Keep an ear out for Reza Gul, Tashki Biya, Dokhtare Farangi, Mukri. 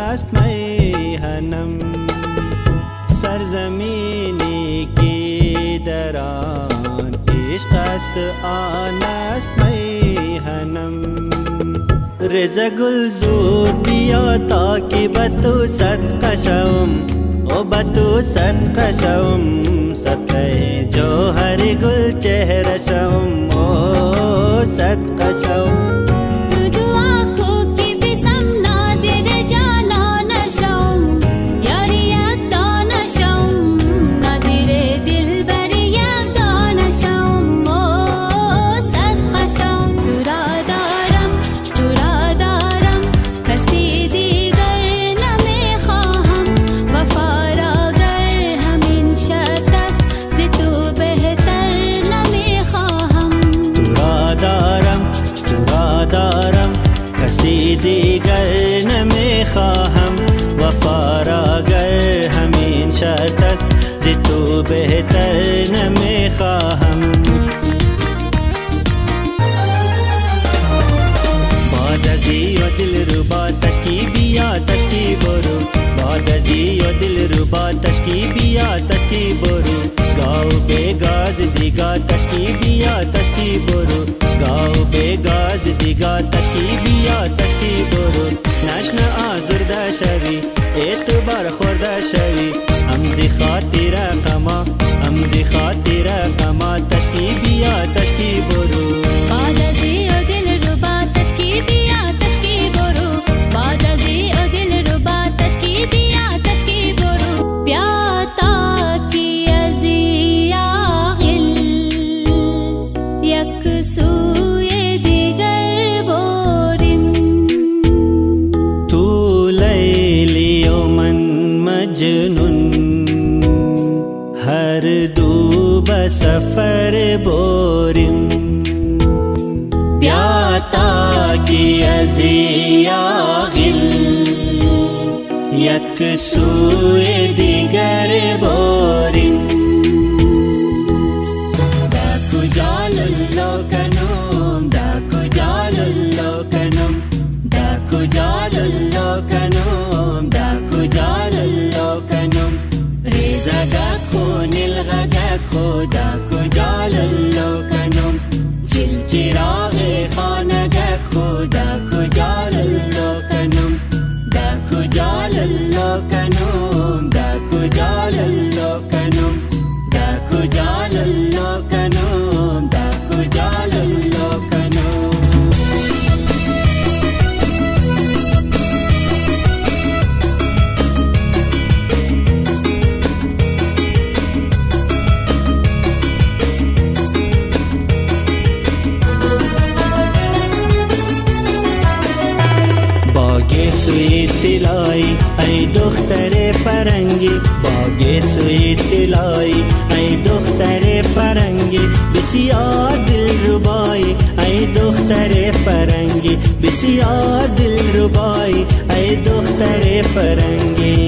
आसमाए Hunnam सरजमीनी के दरान इश्क़ अस्त आसमाए हनम। रेज़ा गुल ज़ूर बिया ताकि बतू सद कशम ओ बतू सद कशम सतह जो हर गुल चेहरा शम ओ सद कशम। दीगर न में खाहम वफारा गर हमीन शर्तस जितू बेहतर न में खाहम। बादजी ओ दिल रुबा तश्की बिया तश्की बोरू बादजी ओ दिल रुबा तश्की बिया तश्की बोरू गाँव पे गाज दिगा तश्की बिया तश्की बोरू गाँव पे गाज दिगा तश्की बिया तश्की बोरू। नाशना आजुर्दा शवी एतबार खुर्दा शवी हमजी खातिरा कमा हमजी खातिरा कमा तश्की बिया तश्की बोरू। बादजी ओ दिल रुबा तश्की बिया तश्की बोरू बादजी ओ दिल रुबा तश्की बिया तश्की बोरू। प्याता की अजिया यकसू सफर बोरिम प्याता की अजिया यक सूए दिगर बोरिम दाकु जालुल्लो कनुम दाकु जालुल्लो कनुम दाकु जालुल्लो कनुम दाकु जालुल्लो कनुम। रेज़ा गाखो निलगा गाखो दाकु जालुल्लो कनुम जिल चिरागे खाना गाखो दाकु जालुल्लो कनुम दाकु जालुल्लो कनुम दाकु जालुल्लो कनुम दाकु जालुल्लो कनुम दाकु जालुल्लो कनुम। सुई तिलाई ऐ दुख्तरे फरंगी बागे सुई तिलाई ऐ दुख्तरे फरंगी बिसिया दिल रुबाई ऐ दुख्तरे फरंगी बिसिया दिल रुबाई ऐ दुख्तरे फरंगी।